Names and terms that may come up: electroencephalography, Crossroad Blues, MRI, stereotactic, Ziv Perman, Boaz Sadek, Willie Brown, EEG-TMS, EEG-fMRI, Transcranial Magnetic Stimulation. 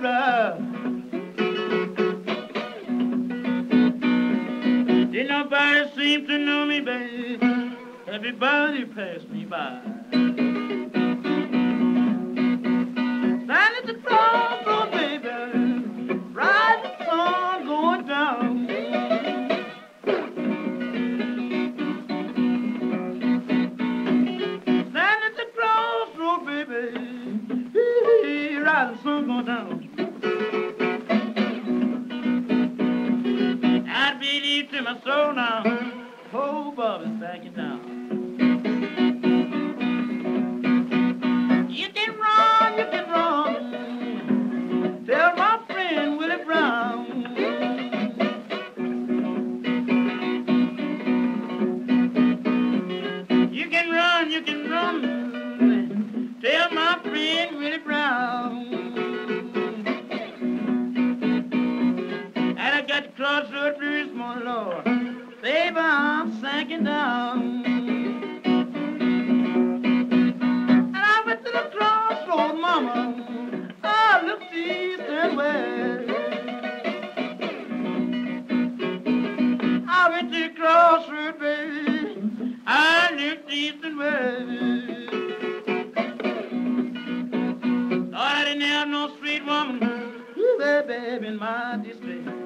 brother. Did nobody seem to know me, baby? Everybody passed me by. Down at the crossroad, baby, rising sun going down. Down at the crossroad, baby, rising sun going down. I believe to my soul now, oh, Bobby's backing down. You can run, tell my friend Willie Brown. And I got the crossroad blues, my Lord. Baby, I'm sinking down. And I went to the crossroad, mama. I looked east and west. I went to the crossroad, baby. I looked east and west. Lord, I didn't have no sweet woman, baby, in my distress.